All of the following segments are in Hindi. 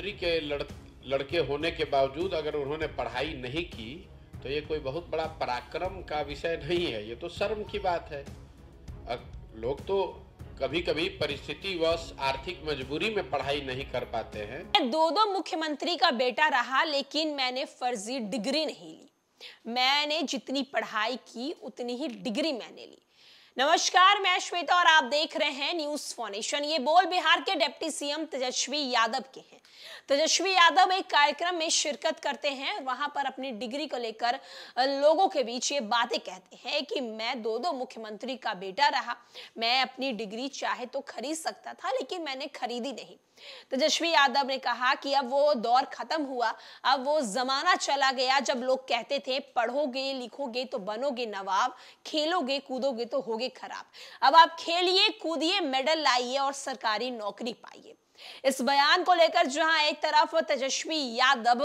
मंत्री के लड़के होने के बावजूद अगर उन्होंने पढ़ाई नहीं की तो ये कोई बहुत बड़ा पराक्रम का विषय नहीं है, ये तो शर्म की बात है। लोग तो कभी कभी परिस्थितिवश आर्थिक मजबूरी में पढ़ाई नहीं कर पाते हैं। मैं दो मुख्यमंत्री का बेटा रहा, लेकिन मैंने फर्जी डिग्री नहीं ली। मैंने जितनी पढ़ाई की उतनी ही डिग्री मैंने ली। नमस्कार, मैं श्वेता और आप देख रहे हैं News4Nation। ये बोल बिहार के डिप्टी सीएम तेजस्वी यादव के हैं। तेजस्वी यादव एक कार्यक्रम में शिरकत करते हैं, वहां पर अपनी डिग्री को लेकर लोगों के बीच ये बातें कहते हैं कि मैं दो मुख्यमंत्री का बेटा रहा, मैं अपनी डिग्री चाहे तो खरीद सकता था लेकिन मैंने खरीदी नहीं। तेजस्वी यादव ने कहा कि अब वो दौर खत्म हुआ, अब वो जमाना चला गया जब लोग कहते थे पढ़ोगे लिखोगे तो बनोगे नवाब, खेलोगे कूदोगे तो होगे खराब। अब आप खेलिए कूदिए, मेडल लाइए और सरकारी नौकरी पाइए। इस बयान को लेकर जहां एक तरफ तेजस्वी यादव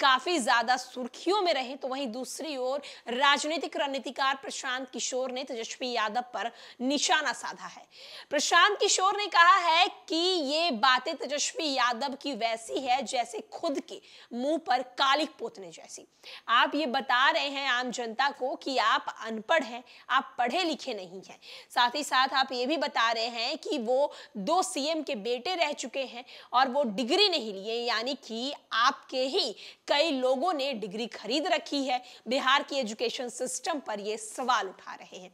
काफी ज्यादा सुर्खियों में रहे, तो वहीं दूसरी ओर राजनीतिक रणनीतिकार प्रशांत किशोर ने तेजस्वी यादव पर निशाना साधा है। प्रशांत किशोर ने कहा है कि ये बातें तेजस्वी यादव की वैसी है जैसे खुद के मुंह पर कालिक पोतने जैसी। आप ये बता रहे हैं आम जनता को कि आप अनपढ़ हैं, आप पढ़े लिखे नहीं हैं। साथ ही साथ आप ये भी बता रहे हैं कि वो दो सीएम के बेटे रह चुके हैं और वो डिग्री नहीं लिए, यानी कि आपके ही कई लोगों ने डिग्री खरीद रखी है। बिहार की एजुकेशन सिस्टम पर ये सवाल उठा रहे हैं।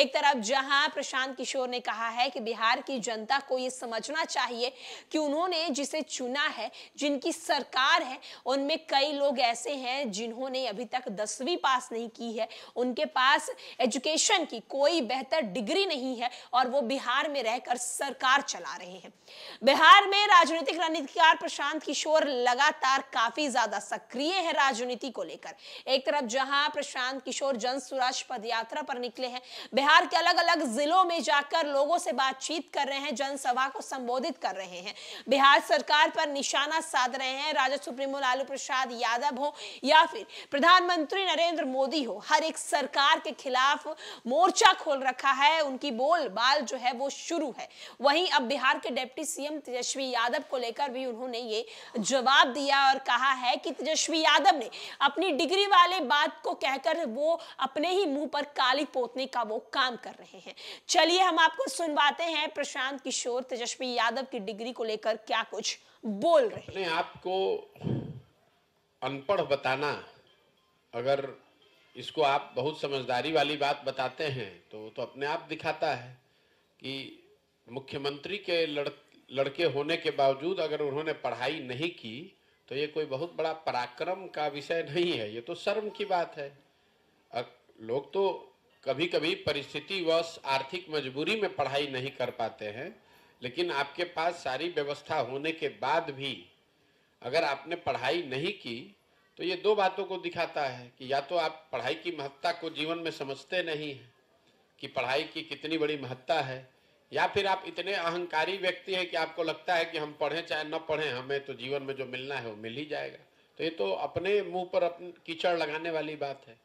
एक तरफ जहां प्रशांत किशोर ने कहा है कि बिहार की जनता को ये समझना चाहिए कि उन्होंने जिसे चुना है, जिनकी सरकार है, उनमें कई लोग ऐसे हैं जिन्होंने अभी तक 10वीं पास नहीं की है, उनके पास एजुकेशन की कोई बेहतर डिग्री नहीं है और वो बिहार में रहकर सरकार चला रहे हैं। बिहार में राजनीतिक रणनीतिकार प्रशांत किशोर लगातार काफी ज्यादा सक्रिय है राजनीति को लेकर। एक तरफ जहां प्रशांत किशोर जन सुराज पदयात्रा पर निकले हैं, बिहार के अलग-अलग जिलों में जाकर लोगों से बातचीत कर रहे हैं, जनसभा को संबोधित कर रहे हैं, बिहार सरकार पर निशाना साध रहे हैं। राजद सुप्रीमो लालू प्रसाद यादव हो या फिर प्रधानमंत्री नरेंद्र मोदी हो, हर एक सरकार के खिलाफ मोर्चा खोल रखा है, उनकी बोलबाल जो है वो शुरू है। वहीं अब बिहार के डिप्टी सीएम तेजस्वी यादव को लेकर भी उन्होंने ये जवाब दिया और कहा है कि तेजस्वी यादव ने अपनी डिग्री वाले बात को कहकर वो अपने ही मुंह पर काली पोतने का वो काम कर रहे हैं। चलिए हम आपको सुनवाते हैं प्रशांत किशोर तेजस्वी यादव की डिग्री को लेकर क्या कुछ बोल रहे हैं। आपको अनपढ़ बताना, अगर इसको आप बहुत समझदारी वाली बात बताते हैं तो अपने आप दिखाता है कि मुख्यमंत्री के लड़के होने के बावजूद अगर उन्होंने पढ़ाई नहीं की तो ये कोई बहुत बड़ा पराक्रम का विषय नहीं है, ये तो शर्म की बात है। लोग तो कभी कभी परिस्थितिवश आर्थिक मजबूरी में पढ़ाई नहीं कर पाते हैं, लेकिन आपके पास सारी व्यवस्था होने के बाद भी अगर आपने पढ़ाई नहीं की तो ये दो बातों को दिखाता है कि या तो आप पढ़ाई की महत्ता को जीवन में समझते नहीं हैं कि पढ़ाई की कितनी बड़ी महत्ता है, या फिर आप इतने अहंकारी व्यक्ति हैं कि आपको लगता है कि हम पढ़ें चाहे न पढ़ें, हमें तो जीवन में जो मिलना है वो मिल ही जाएगा। तो ये तो अपने मुंह पर कीचड़ लगाने वाली बात है।